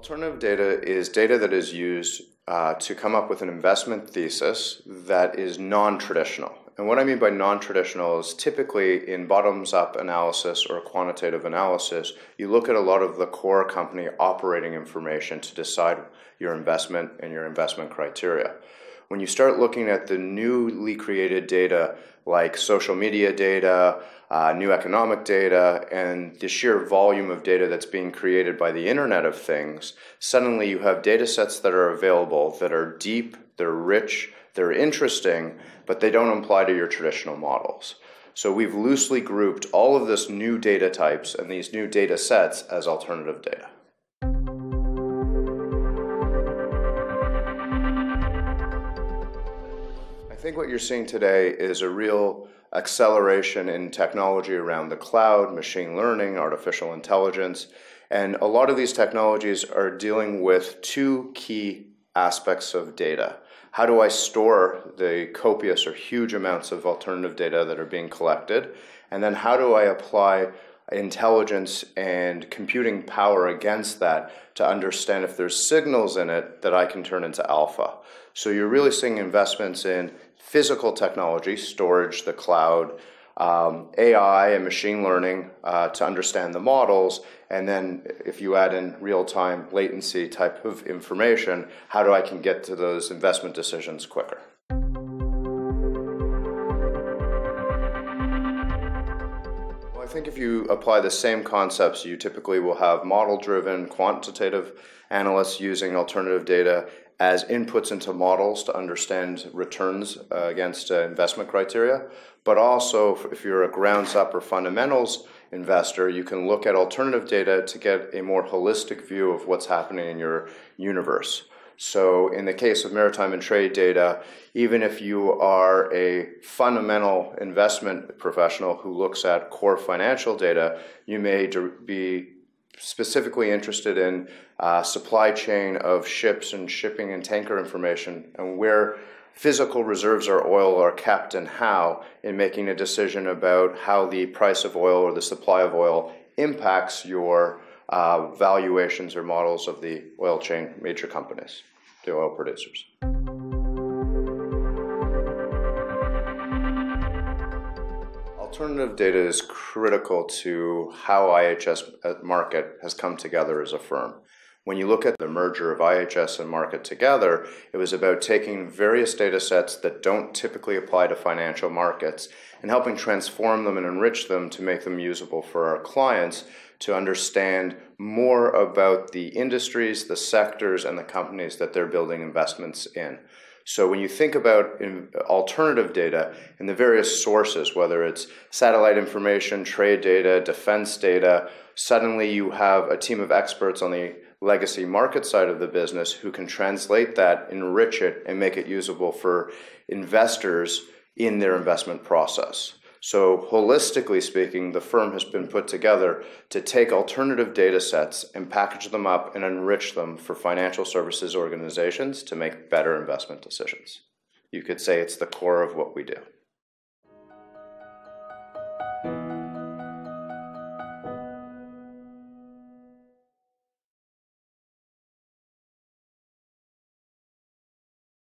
Alternative data is data that is used to come up with an investment thesis that is non-traditional. And what I mean by non-traditional is typically in bottoms-up analysis or quantitative analysis, you look at a lot of the core company operating information to decide your investment and your investment criteria. When you start looking at the newly created data like social media data, new economic data, and the sheer volume of data that's being created by the Internet of Things, suddenly you have data sets that are available that are deep, they're rich, they're interesting, but they don't apply to your traditional models. So we've loosely grouped all of this new data types and these new data sets as alternative data. I think what you're seeing today is a real acceleration in technology around the cloud, machine learning, artificial intelligence, and a lot of these technologies are dealing with two key aspects of data. How do I store the copious or huge amounts of alternative data that are being collected? And then how do I apply intelligence and computing power against that to understand if there's signals in it that I can turn into alpha? So you're really seeing investments in physical technology, storage, the cloud, AI and machine learning to understand the models, and then if you add in real-time latency type of information, how do I can get to those investment decisions quicker? Well, I think if you apply the same concepts, you typically will have model-driven quantitative analysts using alternative data as inputs into models to understand returns against investment criteria. But also, if you're a grounds-up or fundamentals investor, you can look at alternative data to get a more holistic view of what's happening in your universe. So in the case of maritime and trade data, even if you are a fundamental investment professional who looks at core financial data, you may be specifically interested in supply chain of ships and shipping and tanker information and where physical reserves or oil are kept and how, in making a decision about how the price of oil or the supply of oil impacts your valuations or models of the oil chain major companies, the oil producers. Alternative data is critical to how IHS Markit has come together as a firm. When you look at the merger of IHS and Markit together, it was about taking various data sets that don't typically apply to financial markets and helping transform them and enrich them to make them usable for our clients to understand more about the industries, the sectors, and the companies that they're building investments in. So when you think about alternative data and the various sources, whether it's satellite information, trade data, defense data, suddenly you have a team of experts on the legacy market side of the business who can translate that, enrich it, and make it usable for investors in their investment process. So holistically speaking, the firm has been put together to take alternative data sets and package them up and enrich them for financial services organizations to make better investment decisions. You could say it's the core of what we do.